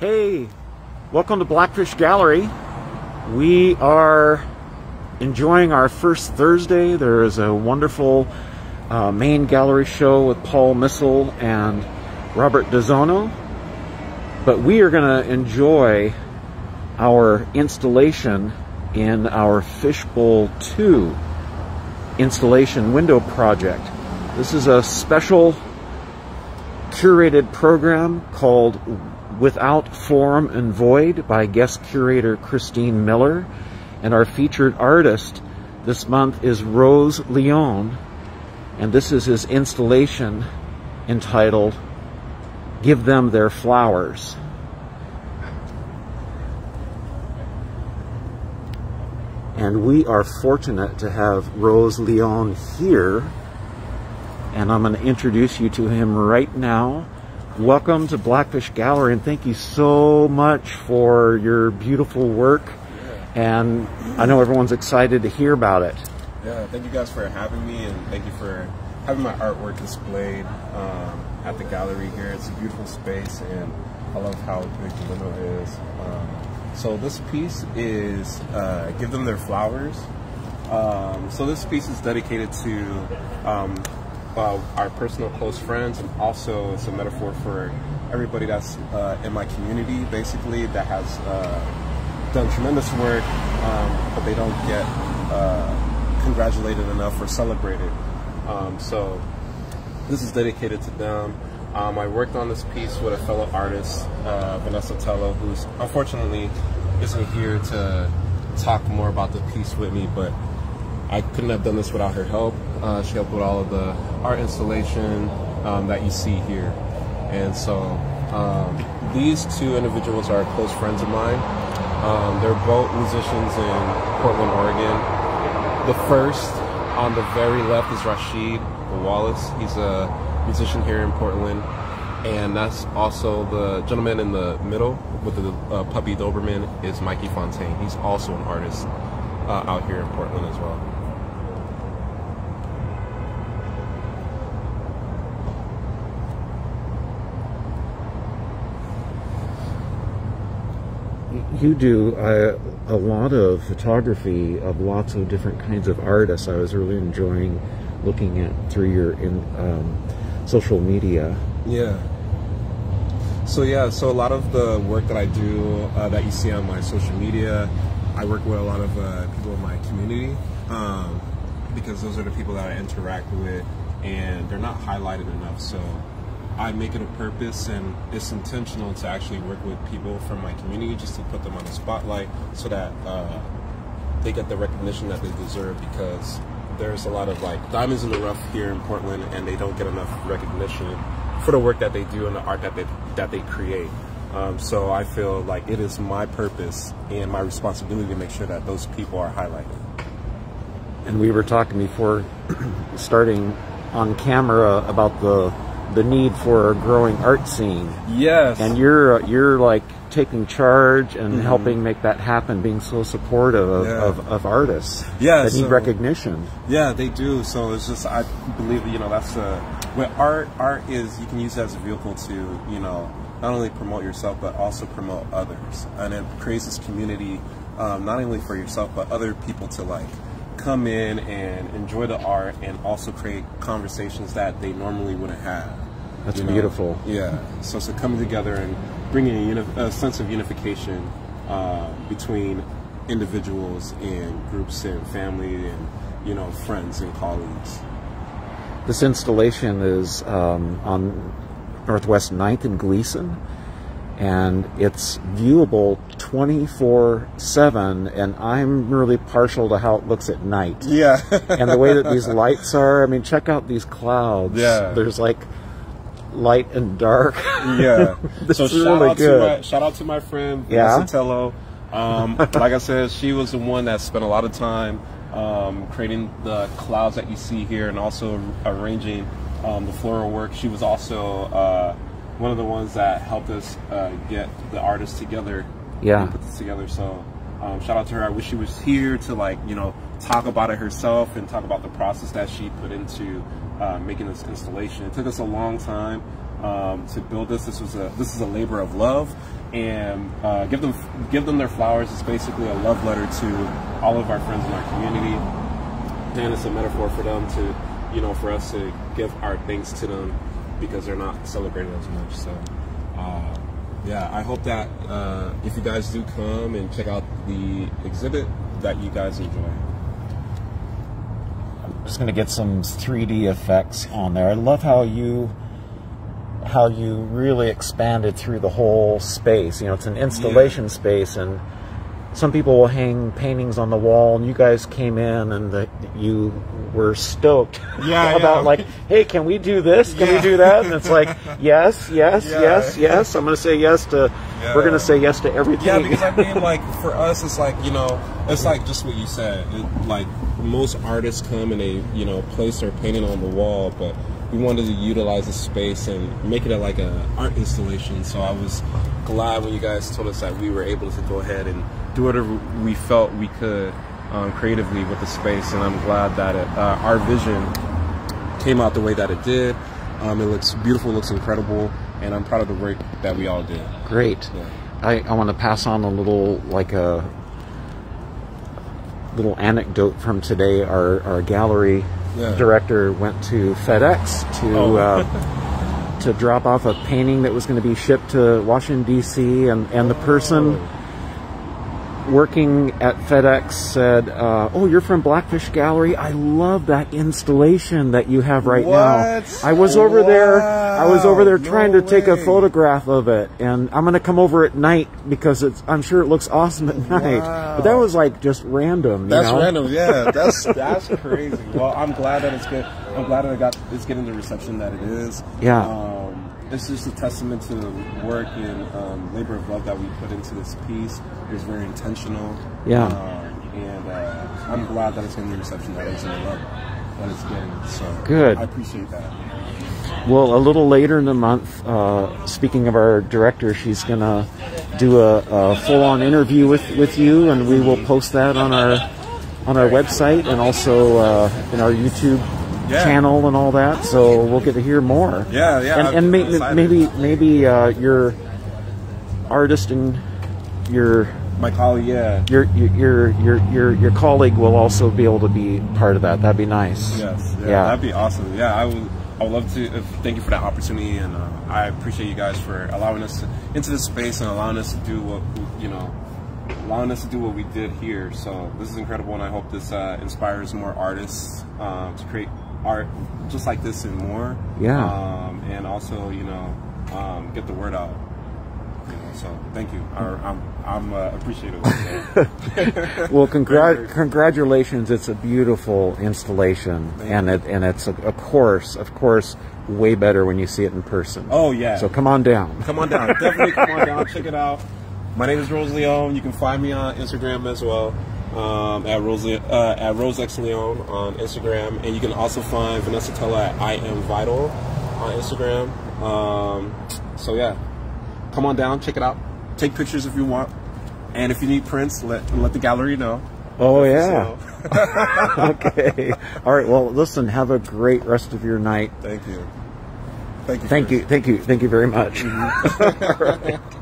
Hey, welcome to Blackfish Gallery. We are enjoying our first Thursday. There is a wonderful main gallery show with Paul Missel and Robert DeZono. But we are going to enjoy our installation in our Fishbowl II installation window project. This is a special curated program called Without Form and Void by guest curator Christine Miller. And our featured artist this month is Rose Léon. And this is his installation entitled Give Them Their Flowers. And we are fortunate to have Rose Léon here. And I'm going to introduce you to him right now. Welcome to Blackfish Gallery, and thank you so much for your beautiful work. Yeah. And I know everyone's excited to hear about it. Yeah, thank you guys for having me, and thank you for having my artwork displayed at the gallery here. It's a beautiful space, and I love how big the window is. So this piece is Give Them Their Flowers. So this piece is dedicated to our personal close friends, and also it's a metaphor for everybody that's in my community, basically, that has done tremendous work, but they don't get congratulated enough or celebrated. So this is dedicated to them. I worked on this piece with a fellow artist, Vanessa Tello, who's unfortunately isn't here to talk more about the piece with me, but I couldn't have done this without her help. She helped with all of the art installation that you see here. And so these two individuals are close friends of mine. They're both musicians in Portland, Oregon. The first on the very left is Rashid Wallace. He's a musician here in Portland. And that's also the gentleman in the middle with the puppy Doberman is Mikey Fontaine. He's also an artist out here in Portland as well. You do a lot of photography of lots of different kinds of artists. I was really enjoying looking at through your social media. Yeah. So a lot of the work that I do that you see on my social media, I work with a lot of people in my community because those are the people that I interact with, and they're not highlighted enough. So I make it a purpose, and it's intentional to actually work with people from my community just to put them on the spotlight so that they get the recognition that they deserve, because there's a lot of like diamonds in the rough here in Portland, and they don't get enough recognition for the work that they do and the art that they create. So I feel like it is my purpose and my responsibility to make sure that those people are highlighted. And we were talking before starting on camera about the need for a growing art scene. Yes. And you're like taking charge and helping make that happen, being so supportive of artists that need recognition. Yeah, they do. So it's just, I believe, you know, that's with art is, you can use it as a vehicle to, you know, not only promote yourself, but also promote others. And it creates this community, not only for yourself, but other people to like come in and enjoy the art, and also create conversations that they normally wouldn't have. That's beautiful. Yeah. So it's coming together and bringing a sense of unification between individuals and groups and family and, you know, friends and colleagues. This installation is on Northwest 9th and Gleason, and it's viewable 24/7, and I'm really partial to how it looks at night. Yeah. And the way that these lights are, I mean, check out these clouds. Yeah. There's like light and dark. Yeah. So shout out to my friend Vanessa Tello. Like I said, she was the one that spent a lot of time creating the clouds that you see here, and also arranging the floral work. She was also one of the ones that helped us get the artists together. Yeah. Put this together. So shout out to her. I wish she was here to, like, you know, talk about it herself and talk about the process that she put into making this installation. It took us a long time to build this. This is a labor of love, and Give Them Their Flowers is basically a love letter to all of our friends in our community, and it's a metaphor for them to, you know, for us to give our thanks to them because they're not celebrated as much. So yeah, I hope that if you guys do come and check out the exhibit, that you guys enjoy. I'm just gonna get some 3D effects on there. I love how you really expanded through the whole space. You know, it's an installation space, and some people will hang paintings on the wall, and you guys came in and you were stoked about like, hey, can we do this? Can we do that? And it's like, yes. I'm going to say yes to, we're going to say yes to everything. Yeah, because I mean, like, for us, it's like, you know, it's like just what you said. It, like, most artists come and they, you know, place their painting on the wall, but we wanted to utilize the space and make it like an art installation. So I was glad when you guys told us that we were able to go ahead and do whatever we felt we could creatively with the space, and I'm glad that it, our vision came out the way that it did. It looks beautiful, it looks incredible, and I'm proud of the work that we all did. Great. Yeah. I want to pass on a little, like a little anecdote from today. Our gallery director went to FedEx to to drop off a painting that was going to be shipped to Washington D.C. and the person working at FedEx said, oh, you're from Blackfish Gallery? I love that installation that you have right now. I was over there. I was over there trying to take a photograph of it, and I'm going to come over at night because it's, I'm sure it looks awesome at night. But that was like just random. That's random. Yeah, that's crazy. Well, I'm glad that it's good. I'm glad that it's getting the reception that it is. Yeah. It's just a testament to the work and labor of love that we put into this piece. It was very intentional. Yeah. And I'm glad that it's getting the reception that it's in the love that it's getting. So good. I appreciate that. Well, a little later in the month, speaking of our director, she's going to do a full-on interview with you, and we will post that on our website and also in our YouTube channel and all that, so we'll get to hear more. Yeah, yeah. And maybe your artist and your colleague will also be able to be part of that. That'd be nice. Yes. Yeah, yeah. That'd be awesome. Yeah, I would love to. Thank you for that opportunity, and I appreciate you guys for allowing us into this space and allowing us to do what, you know, allowing us to do what we did here. So this is incredible, and I hope this inspires more artists to create art just like this and more. Yeah. And also, you know, get the word out, you know, so thank you. I'm appreciative of it. Well, congratulations. It's a beautiful installation. Thank and it's of course way better when you see it in person. Oh yeah. So come on down. Definitely come on down, check it out. My name is Rose Léon. You can find me on Instagram as well, at RoseXLeon on Instagram, and you can also find Vanessa Tello at I Am Vital on Instagram. So yeah, come on down, check it out, take pictures if you want, and if you need prints, let the gallery know. Oh yeah. Okay. All right. Well, listen. Have a great rest of your night. Thank you. Thank you. Thank you. Thank you. Thank you very much. All right.